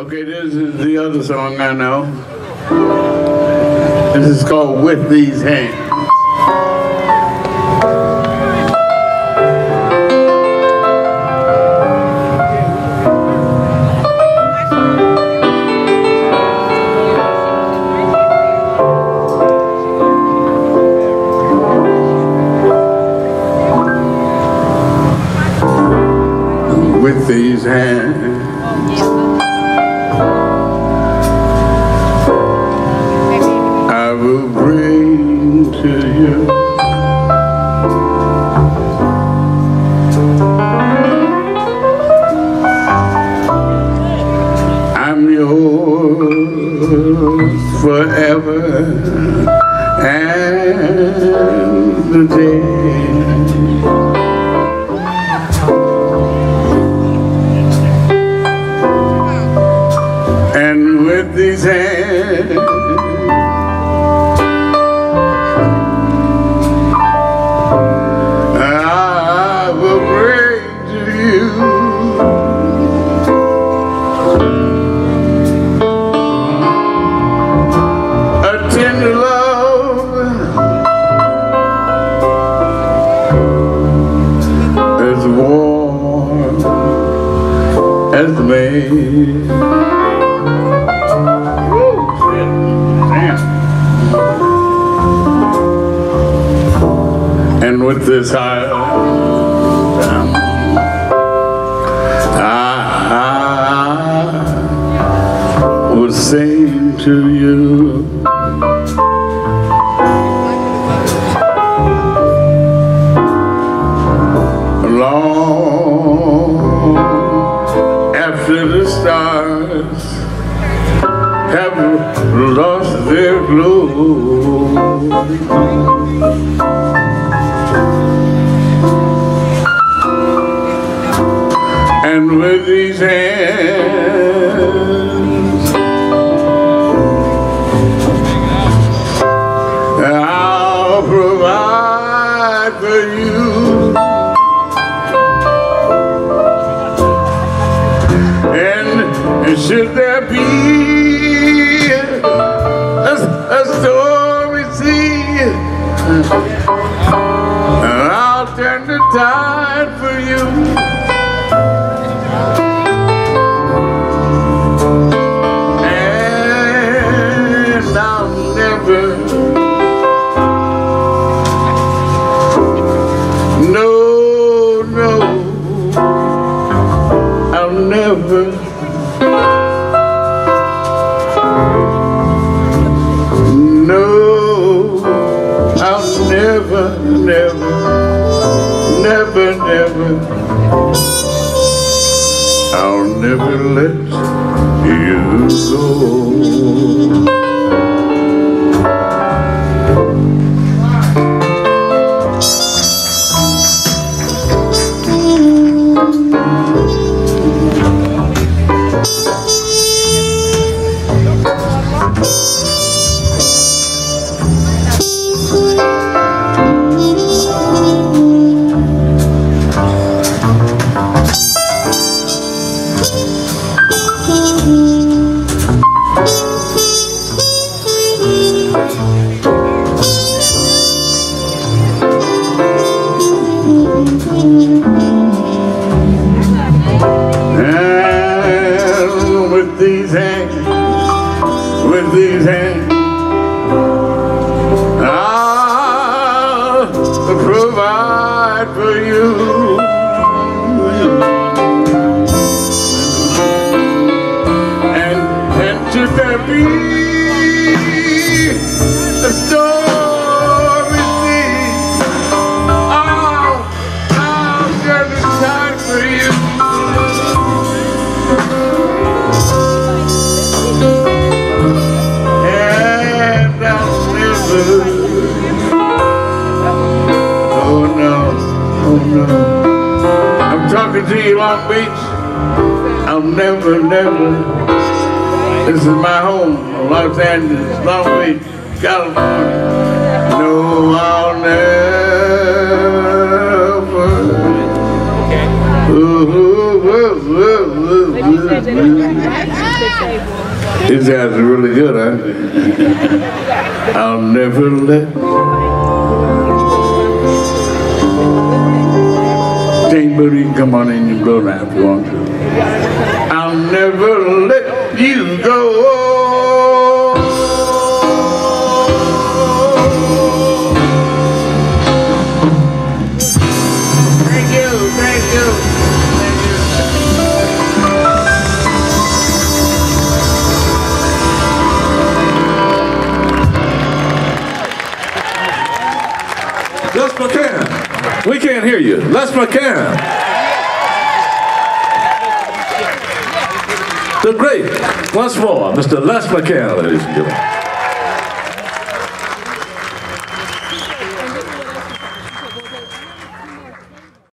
Okay, this is the other song I know. This is called With These Hands. With these hands, I will bring to you I'm yours forever and the day. And with these hands, I will bring to you a tender love as warm as the May. And with this I would sing to you long after the stars have lost their glow. And with these hands, I'll provide for you and should there be a stormy sea, I'll turn the tide for you. No, I'll never, never, never, never, I'll never let you go. And with these hands, with these hands, I'll provide for you and should there be a storm. I'm talking to you, Long Beach. I'll never, never. This is my home, Los Angeles, Long Beach, California. No, I'll never. Ooh. These guys are really good, huh? I'll never let Chamberlain, come on in, you blow now if you want to. I'll never let you go. Les McCann, we can't hear you. Les McCann, the great, once more, Mr. Les McCann, ladies and gentlemen.